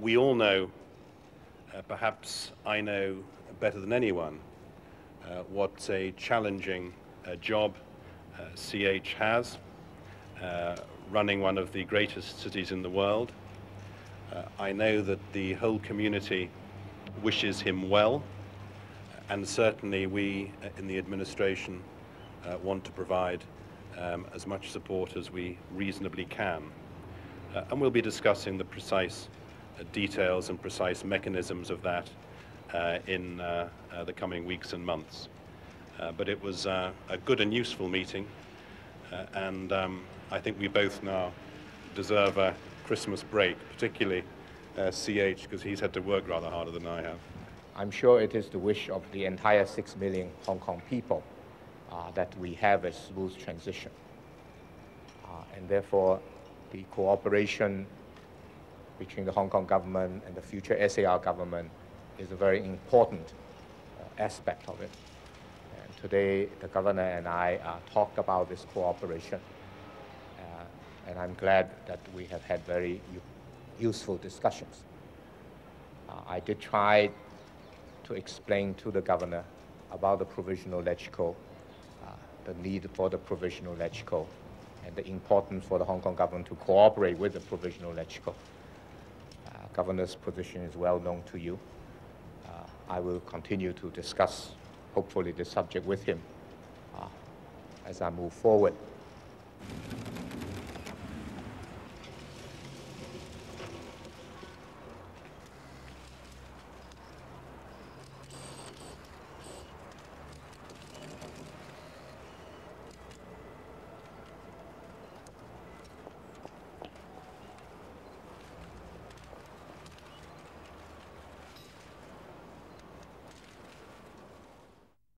we all know, perhaps I know better than anyone, what a challenging job CH has, running one of the greatest cities in the world. I know that the whole community wishes him well, and certainly we in the administration want to provide as much support as we reasonably can. And we'll be discussing the precise details and precise mechanisms of that in the coming weeks and months. But it was a good and useful meeting, and I think we both now deserve a Christmas break, particularly CH, because he's had to work rather harder than I have. I'm sure it is the wish of the entire 6 million Hong Kong people that we have a smooth transition. And therefore, the cooperation between the Hong Kong government and the future SAR government is a very important aspect of it. And today, the governor and I talked about this cooperation. And I'm glad that we have had very useful discussions. I did try to explain to the governor about the provisional LEGCO, the need for the provisional LEGCO, and the importance for the Hong Kong government to cooperate with the provisional LEGCO. Governor's position is well known to you. I will continue to discuss, hopefully, this subject with him as I move forward.